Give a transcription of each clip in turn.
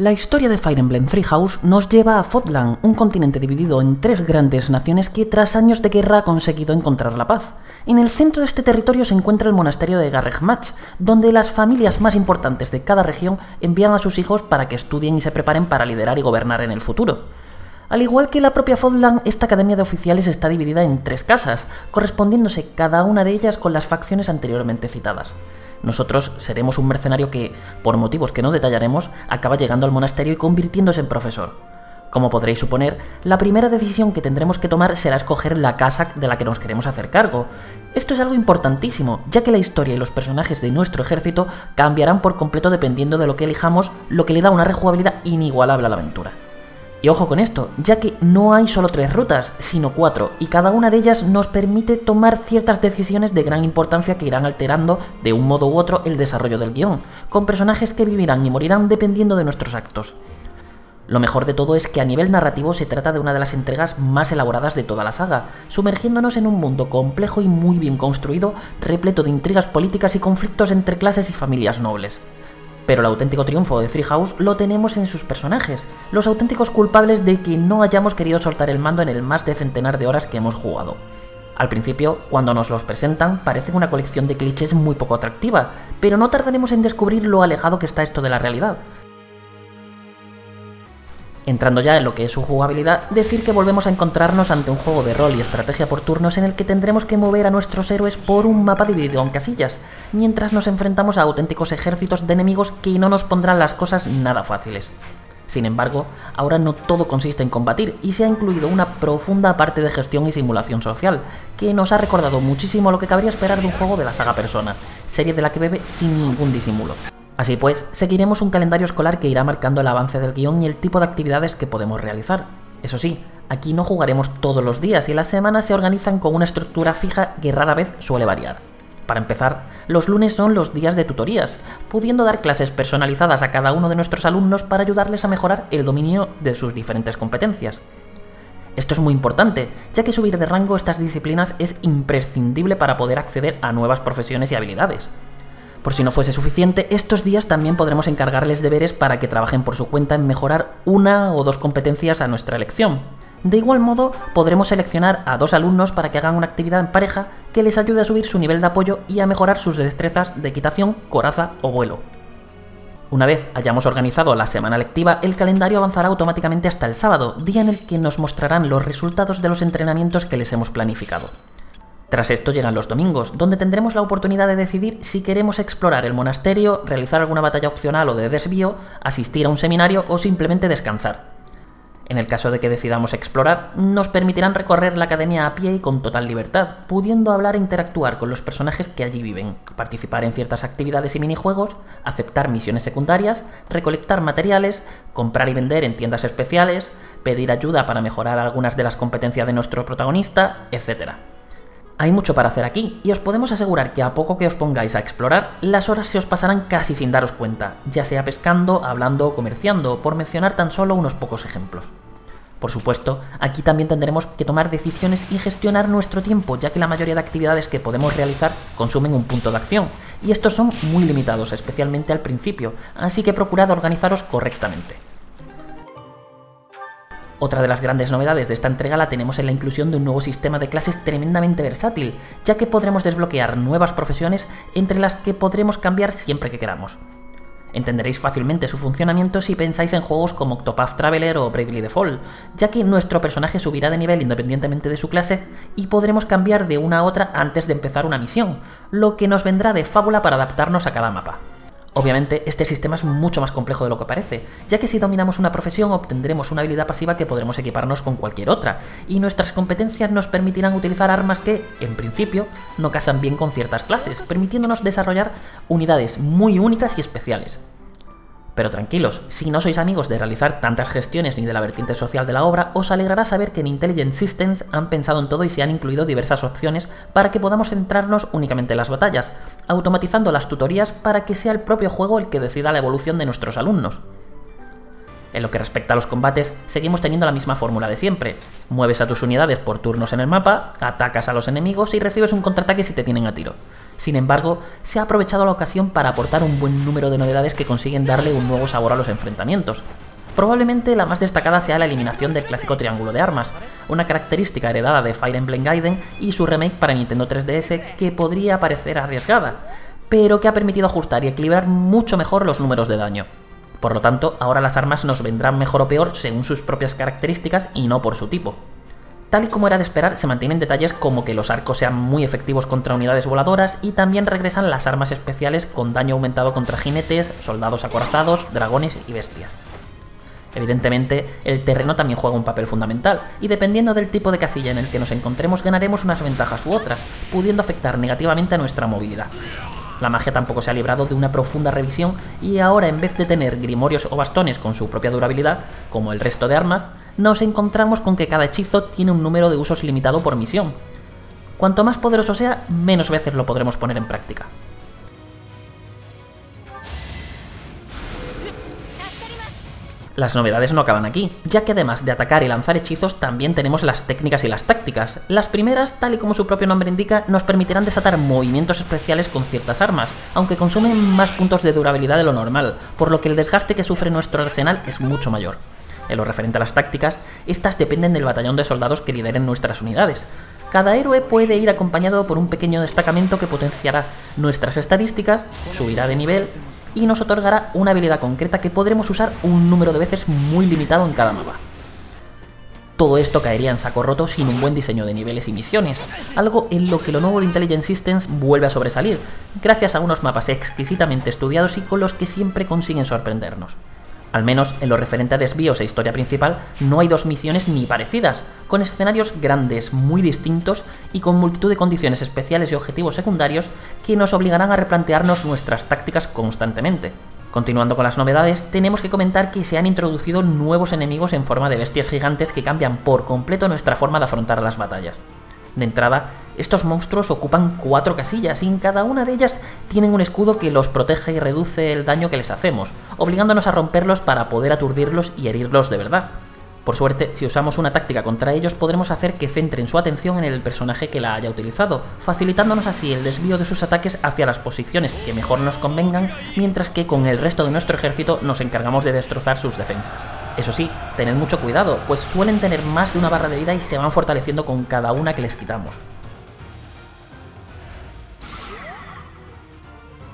La historia de Fire Emblem Three Houses nos lleva a Fodlan, un continente dividido en tres grandes naciones que tras años de guerra ha conseguido encontrar la paz. En el centro de este territorio se encuentra el monasterio de Garreg Mach, donde las familias más importantes de cada región envían a sus hijos para que estudien y se preparen para liderar y gobernar en el futuro. Al igual que la propia Fodlan, esta academia de oficiales está dividida en tres casas, correspondiéndose cada una de ellas con las facciones anteriormente citadas. Nosotros seremos un mercenario que, por motivos que no detallaremos, acaba llegando al monasterio y convirtiéndose en profesor. Como podréis suponer, la primera decisión que tendremos que tomar será escoger la casa de la que nos queremos hacer cargo. Esto es algo importantísimo, ya que la historia y los personajes de nuestro ejército cambiarán por completo dependiendo de lo que elijamos, lo que le da una rejugabilidad inigualable a la aventura. Y ojo con esto, ya que no hay solo tres rutas, sino cuatro, y cada una de ellas nos permite tomar ciertas decisiones de gran importancia que irán alterando de un modo u otro el desarrollo del guión, con personajes que vivirán y morirán dependiendo de nuestros actos. Lo mejor de todo es que a nivel narrativo se trata de una de las entregas más elaboradas de toda la saga, sumergiéndonos en un mundo complejo y muy bien construido, repleto de intrigas políticas y conflictos entre clases y familias nobles. Pero el auténtico triunfo de Three Houses lo tenemos en sus personajes, los auténticos culpables de que no hayamos querido soltar el mando en el más de centenar de horas que hemos jugado. Al principio, cuando nos los presentan, parecen una colección de clichés muy poco atractiva, pero no tardaremos en descubrir lo alejado que está esto de la realidad. Entrando ya en lo que es su jugabilidad, decir que volvemos a encontrarnos ante un juego de rol y estrategia por turnos en el que tendremos que mover a nuestros héroes por un mapa dividido en casillas, mientras nos enfrentamos a auténticos ejércitos de enemigos que no nos pondrán las cosas nada fáciles. Sin embargo, ahora no todo consiste en combatir y se ha incluido una profunda parte de gestión y simulación social, que nos ha recordado muchísimo lo que cabría esperar de un juego de la saga Persona, serie de la que bebe sin ningún disimulo. Así pues, seguiremos un calendario escolar que irá marcando el avance del guión y el tipo de actividades que podemos realizar. Eso sí, aquí no jugaremos todos los días y las semanas se organizan con una estructura fija que rara vez suele variar. Para empezar, los lunes son los días de tutorías, pudiendo dar clases personalizadas a cada uno de nuestros alumnos para ayudarles a mejorar el dominio de sus diferentes competencias. Esto es muy importante, ya que subir de rango estas disciplinas es imprescindible para poder acceder a nuevas profesiones y habilidades. Por si no fuese suficiente, estos días también podremos encargarles deberes para que trabajen por su cuenta en mejorar una o dos competencias a nuestra elección. De igual modo, podremos seleccionar a dos alumnos para que hagan una actividad en pareja que les ayude a subir su nivel de apoyo y a mejorar sus destrezas de equitación, coraza o vuelo. Una vez hayamos organizado la semana lectiva, el calendario avanzará automáticamente hasta el sábado, día en el que nos mostrarán los resultados de los entrenamientos que les hemos planificado. Tras esto llegan los domingos, donde tendremos la oportunidad de decidir si queremos explorar el monasterio, realizar alguna batalla opcional o de desvío, asistir a un seminario o simplemente descansar. En el caso de que decidamos explorar, nos permitirán recorrer la academia a pie y con total libertad, pudiendo hablar e interactuar con los personajes que allí viven, participar en ciertas actividades y minijuegos, aceptar misiones secundarias, recolectar materiales, comprar y vender en tiendas especiales, pedir ayuda para mejorar algunas de las competencias de nuestro protagonista, etc. Hay mucho para hacer aquí, y os podemos asegurar que a poco que os pongáis a explorar, las horas se os pasarán casi sin daros cuenta, ya sea pescando, hablando o comerciando, por mencionar tan solo unos pocos ejemplos. Por supuesto, aquí también tendremos que tomar decisiones y gestionar nuestro tiempo, ya que la mayoría de actividades que podemos realizar consumen un punto de acción, y estos son muy limitados, especialmente al principio, así que procurad organizaros correctamente. Otra de las grandes novedades de esta entrega la tenemos en la inclusión de un nuevo sistema de clases tremendamente versátil, ya que podremos desbloquear nuevas profesiones entre las que podremos cambiar siempre que queramos. Entenderéis fácilmente su funcionamiento si pensáis en juegos como Octopath Traveler o Bravely Default, ya que nuestro personaje subirá de nivel independientemente de su clase y podremos cambiar de una a otra antes de empezar una misión, lo que nos vendrá de fábula para adaptarnos a cada mapa. Obviamente, este sistema es mucho más complejo de lo que parece, ya que si dominamos una profesión obtendremos una habilidad pasiva que podremos equiparnos con cualquier otra, y nuestras competencias nos permitirán utilizar armas que, en principio, no casan bien con ciertas clases, permitiéndonos desarrollar unidades muy únicas y especiales. Pero tranquilos, si no sois amigos de realizar tantas gestiones ni de la vertiente social de la obra, os alegrará saber que en Intelligent Systems han pensado en todo y se han incluido diversas opciones para que podamos centrarnos únicamente en las batallas, automatizando las tutorías para que sea el propio juego el que decida la evolución de nuestros alumnos. En lo que respecta a los combates, seguimos teniendo la misma fórmula de siempre. Mueves a tus unidades por turnos en el mapa, atacas a los enemigos y recibes un contraataque si te tienen a tiro. Sin embargo, se ha aprovechado la ocasión para aportar un buen número de novedades que consiguen darle un nuevo sabor a los enfrentamientos. Probablemente la más destacada sea la eliminación del clásico triángulo de armas, una característica heredada de Fire Emblem Gaiden y su remake para Nintendo 3DS que podría parecer arriesgada, pero que ha permitido ajustar y equilibrar mucho mejor los números de daño. Por lo tanto, ahora las armas nos vendrán mejor o peor según sus propias características y no por su tipo. Tal y como era de esperar, se mantienen detalles como que los arcos sean muy efectivos contra unidades voladoras y también regresan las armas especiales con daño aumentado contra jinetes, soldados acorazados, dragones y bestias. Evidentemente, el terreno también juega un papel fundamental, y dependiendo del tipo de casilla en el que nos encontremos ganaremos unas ventajas u otras, pudiendo afectar negativamente a nuestra movilidad. La magia tampoco se ha librado de una profunda revisión y ahora, en vez de tener grimorios o bastones con su propia durabilidad, como el resto de armas, nos encontramos con que cada hechizo tiene un número de usos limitado por misión. Cuanto más poderoso sea, menos veces lo podremos poner en práctica. Las novedades no acaban aquí, ya que además de atacar y lanzar hechizos, también tenemos las técnicas y las tácticas. Las primeras, tal y como su propio nombre indica, nos permitirán desatar movimientos especiales con ciertas armas, aunque consumen más puntos de durabilidad de lo normal, por lo que el desgaste que sufre nuestro arsenal es mucho mayor. En lo referente a las tácticas, estas dependen del batallón de soldados que lideren nuestras unidades. Cada héroe puede ir acompañado por un pequeño destacamento que potenciará nuestras estadísticas, subirá de nivel y nos otorgará una habilidad concreta que podremos usar un número de veces muy limitado en cada mapa. Todo esto caería en saco roto sin un buen diseño de niveles y misiones, algo en lo que lo nuevo de Intelligent Systems vuelve a sobresalir, gracias a unos mapas exquisitamente estudiados y con los que siempre consiguen sorprendernos. Al menos en lo referente a desvíos e historia principal, no hay dos misiones ni parecidas, con escenarios grandes, muy distintos y con multitud de condiciones especiales y objetivos secundarios que nos obligarán a replantearnos nuestras tácticas constantemente. Continuando con las novedades, tenemos que comentar que se han introducido nuevos enemigos en forma de bestias gigantes que cambian por completo nuestra forma de afrontar las batallas. De entrada, estos monstruos ocupan 4 casillas y en cada una de ellas tienen un escudo que los protege y reduce el daño que les hacemos, obligándonos a romperlos para poder aturdirlos y herirlos de verdad. Por suerte, si usamos una táctica contra ellos podremos hacer que centren su atención en el personaje que la haya utilizado, facilitándonos así el desvío de sus ataques hacia las posiciones que mejor nos convengan, mientras que con el resto de nuestro ejército nos encargamos de destrozar sus defensas. Eso sí, tened mucho cuidado, pues suelen tener más de una barra de vida y se van fortaleciendo con cada una que les quitamos.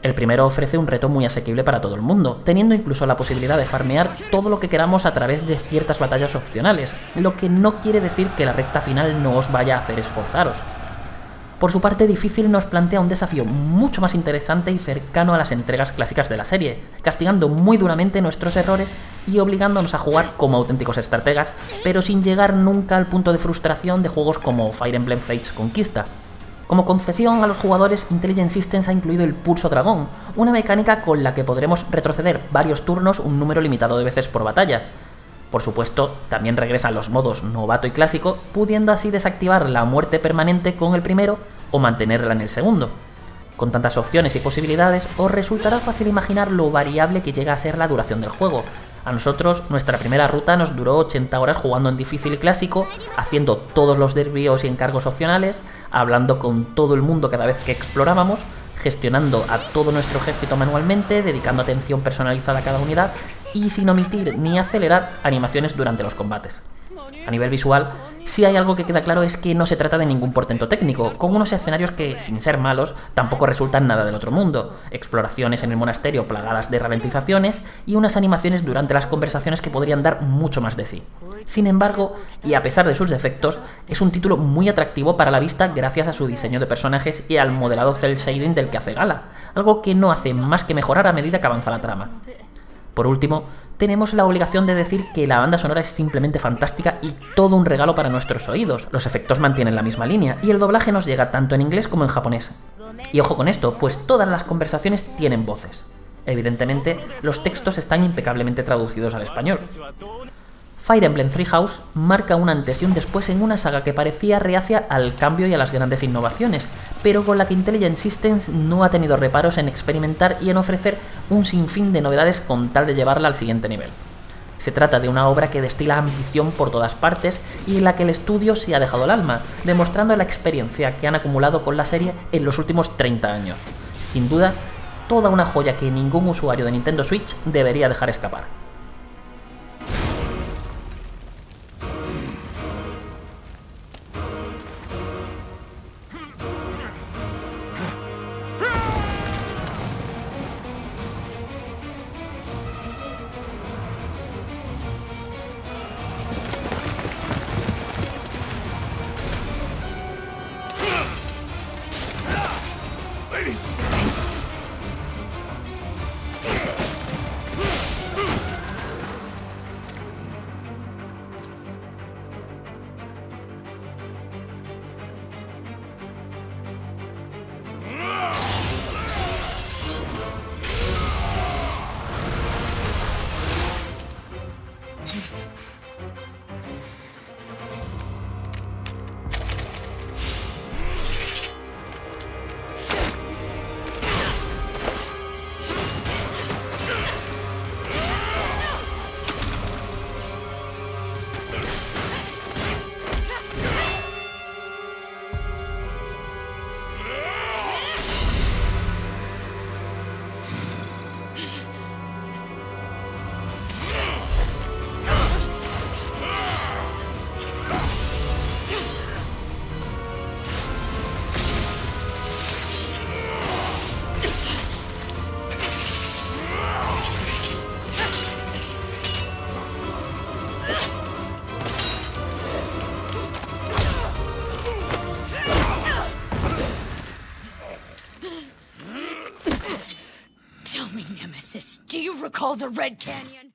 El primero ofrece un reto muy asequible para todo el mundo, teniendo incluso la posibilidad de farmear todo lo que queramos a través de ciertas batallas opcionales, lo que no quiere decir que la recta final no os vaya a hacer esforzaros. Por su parte, difícil nos plantea un desafío mucho más interesante y cercano a las entregas clásicas de la serie, castigando muy duramente nuestros errores y obligándonos a jugar como auténticos estrategas, pero sin llegar nunca al punto de frustración de juegos como Fire Emblem Fates Conquista. Como concesión a los jugadores, Intelligent Systems ha incluido el Pulso Dragón, una mecánica con la que podremos retroceder varios turnos un número limitado de veces por batalla. Por supuesto, también regresan los modos novato y clásico, pudiendo así desactivar la muerte permanente con el primero o mantenerla en el segundo. Con tantas opciones y posibilidades, os resultará fácil imaginar lo variable que llega a ser la duración del juego. A nosotros, nuestra primera ruta nos duró 80 horas jugando en difícil y clásico, haciendo todos los desvíos y encargos opcionales, hablando con todo el mundo cada vez que explorábamos, gestionando a todo nuestro ejército manualmente, dedicando atención personalizada a cada unidad y sin omitir ni acelerar animaciones durante los combates. A nivel visual, si hay algo que queda claro es que no se trata de ningún portento técnico, con unos escenarios que, sin ser malos, tampoco resultan nada del otro mundo. Exploraciones en el monasterio plagadas de ralentizaciones y unas animaciones durante las conversaciones que podrían dar mucho más de sí. Sin embargo, y a pesar de sus defectos, es un título muy atractivo para la vista gracias a su diseño de personajes y al modelado cel shading del que hace gala, algo que no hace más que mejorar a medida que avanza la trama. Por último, tenemos la obligación de decir que la banda sonora es simplemente fantástica y todo un regalo para nuestros oídos. Los efectos mantienen la misma línea y el doblaje nos llega tanto en inglés como en japonés. Y ojo con esto, pues todas las conversaciones tienen voces. Evidentemente, los textos están impecablemente traducidos al español. Fire Emblem Three Houses marca un antes y un después en una saga que parecía reacia al cambio y a las grandes innovaciones, pero con la que Intelligent Systems no ha tenido reparos en experimentar y en ofrecer un sinfín de novedades con tal de llevarla al siguiente nivel. Se trata de una obra que destila ambición por todas partes y en la que el estudio se ha dejado el alma, demostrando la experiencia que han acumulado con la serie en los últimos 30 años. Sin duda, toda una joya que ningún usuario de Nintendo Switch debería dejar escapar. Call the Red Canyon.